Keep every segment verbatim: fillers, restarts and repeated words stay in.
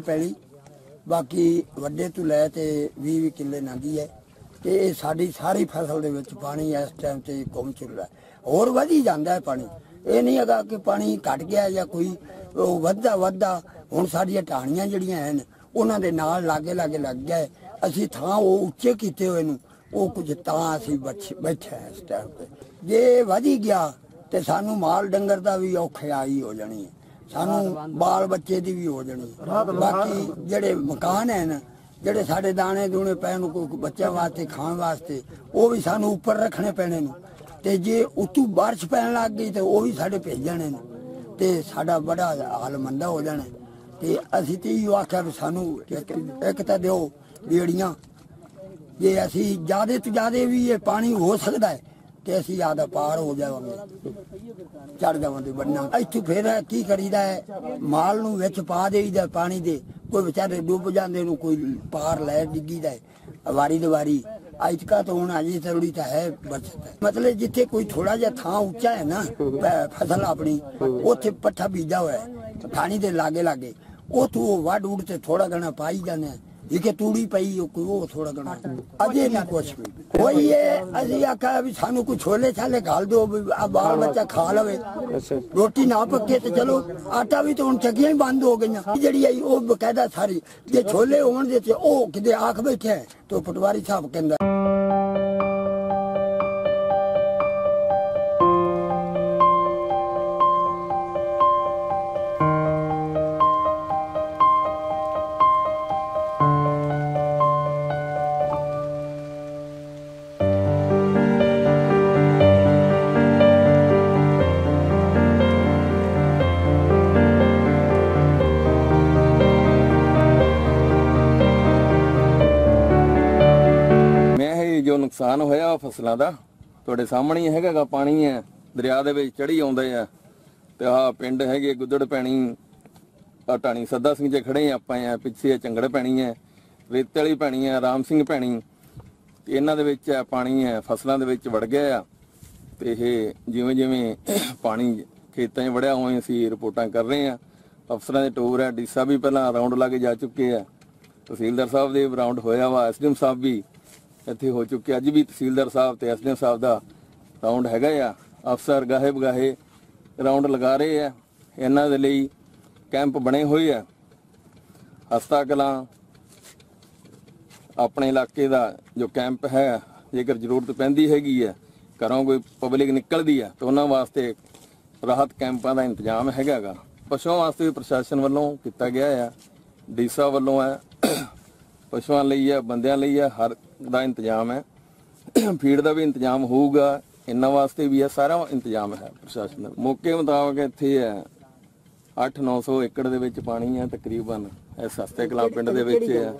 किले पैली बाकी वड्डे तो लै तो भी भी किले नागी है तो ये साड़ी सारी फसल दे विच पानी इस टाइम से घूम चुल रहा है और वधी जाता है पानी। ये नहीं है कि पानी घट गया या कोई वधदा वधदा हुण साड़ियां ढाणियां जिहड़ियां हैं उन्हां दे नाल लागे लागे लग गया है असीं थां ओह उच्चे कीते होए नूं वो कुछ तां बैठे हैं इस टाइम पर। जे वधी गया तो सानू माल डंगर का भी औखाई हो जानी है, सानू बाल बच्चे की भी हो जानी है। बाकी जेडे मकान है ना जेडे साडे दाने दूने पैन कोई बच्चों वास्ते खाने वास्ते वो भी सानू उपर रखने पैने नू ते जे उतू बारिश पैन लग गई तो वो भी साडे भेज जाने नू ते साडा बड़ा हाल मंदा हो जाना है। ते असीं ते इहो आखिया भी सानू एक तां दिओ बेड़ियां जे असी ज्यादा तो ज्यादा भी ये पानी हो सकता है तो असी ज्यादा पार हो जावे चढ़ जावे बनना इतों फिर की करीदा है माल नूं विच पा देईदा पानी दे कोई बेचारे डुब जाते कोई पार लै डिगीदा है वारी दवारी अजका तो हुण अजे थोड़ी तो है बचत है मतलब जिथे कोई थोड़ा जा थां उच्चा है ना फसल अपनी उत्थे पट्ठा बीजा होया है पानी दे लागे लागे उथों वढ उड़ ते थोड़ा घना पाई जाने है जिके तूड़ी पई वो थोड़ा घना अजे ना कुछ भी कोई है असी आखा भी सानू कोई छोले छाले घाल दो बाल बच्चा खा लवे रोटी ना पके तो चलो आटा भी तो हुण चक्कियां ही बंद हो गई जिहड़ी आई वो बकायदा सारी जे छोले होण दे ते ओ किदे आख बैठे तो पटवारी साहब कहंदा। जो नुकसान होया फसलों का थोड़े सामने ही है पानी है दरिया के चढ़ी आते हैं तो आह पिंड है गुदड़ पैनी ढाणी सदा सिंह जे खड़े आप पिछे चंगड़ पैनी है रेत वाली पैनी है राम सिंह पैनी इन्हों के पानी है फसलों के वड़ गया आ तो यह जिमें जिमें पानी खेतों वड़िया हुए असी रिपोर्टा कर रहे हैं। अफसर के टूर है डी साहब भी पहला राउंड ला के जा चुके हैं, तहसीलदार साहब के राउंड होया वा, एस डी एम साहब भी ਇੱਥੇ हो चुके, अज भी तहसीलदार साहब तो एस डी एम साहब का राउंड हैगा आ, अफसर गाहे बगाहे राउंड लगा रहे हैं। ਇਹਨਾਂ ਦੇ ਲਈ कैंप बने हुए है, हस्ता कलां अपने इलाके का जो कैंप है जेकर जरूरत पैंदी हैगी है घरों कोई पब्लिक निकलती है तो उन्होंने वास्ते राहत कैंपां का इंतजाम हैगा। पशुओं वास्ते भी प्रशासन वालों किया गया है, डीसा वालों है, पशुओं ਲਈ है, बंदियां ਲਈ है, हर ਦਾ ਇੰਤਜ਼ਾਮ ਹੈ, ਫੀਡ ਦਾ ਵੀ ਇੰਤਜ਼ਾਮ ਹੋਊਗਾ, ਇਹਨਾਂ ਵਾਸਤੇ ਵੀ ਇਹ ਸਾਰਾ ਇੰਤਜ਼ਾਮ ਹੈ ਪ੍ਰਸ਼ਾਸਨ ਦਾ। ਮੌਕੇ ਮੁਤਾਬਕ ਇੱਥੇ ਹੈ ਅੱਠ ਨੌ ਸੌ ਏਕੜ ਦੇ ਵਿੱਚ ਪਾਣੀ ਹੈ ਤਕਰੀਬਨ, ਇਸ ਹਸਤੇ ਕਲਾਂ ਪਿੰਡ ਦੇ ਵਿੱਚ ਹੈ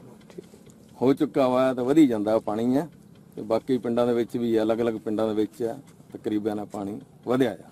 ਹੋ ਚੁੱਕਾ ਵਾ ਤਾਂ ਵਧੀ ਜਾਂਦਾ ਪਾਣੀ ਹੈ ਤੇ ਬਾਕੀ ਪਿੰਡਾਂ ਦੇ ਵਿੱਚ ਵੀ ਅਲੱਗ-ਅਲੱਗ ਪਿੰਡਾਂ ਦੇ ਵਿੱਚ ਹੈ ਤਕਰੀਬਨ ਪਾਣੀ ਵਧਿਆ ਹੈ।